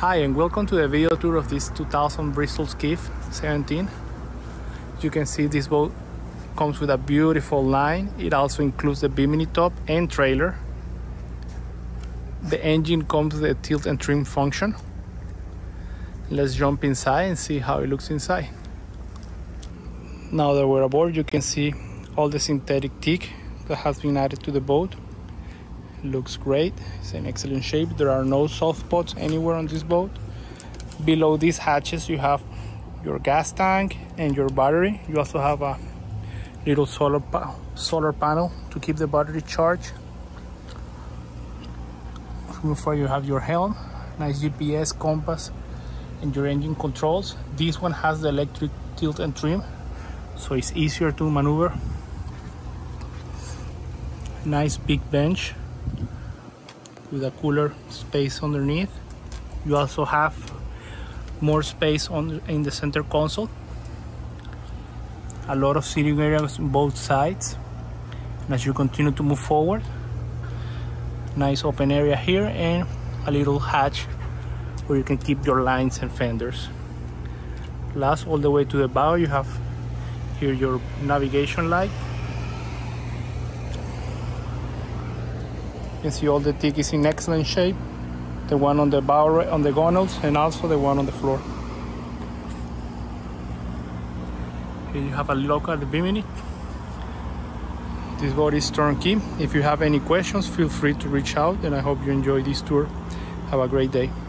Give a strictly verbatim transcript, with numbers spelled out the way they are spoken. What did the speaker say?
Hi and welcome to the video tour of this two thousand Bristol Skiff seventeen. You can see this boat comes with a beautiful line. It also includes the bimini top and trailer. The engine comes with a tilt and trim function. Let's jump inside and see how it looks inside. Now that we're aboard, you can see all the synthetic teak that has been added to the boat. Looks great. It's in excellent shape. There are no soft spots anywhere on this boat. Below these hatches you have your gas tank and your battery. You also have a little solar pa solar panel to keep the battery charged. Before you have your helm, nice G P S, compass, and your engine controls. This one has the electric tilt and trim, so it's easier to maneuver. Nice big bench with a cooler space underneath. You also have more space on in the center console. A lot of seating areas on both sides. And as you continue to move forward, nice open area here and a little hatch where you can keep your lines and fenders. Last, all the way to the bow, you have here your navigation light. You can see all the teak is in excellent shape. The one on the bow, on the gunwales, and also the one on the floor. Here you have a look at the bimini. This boat is turnkey. If you have any questions, feel free to reach out, and I hope you enjoy this tour. Have a great day.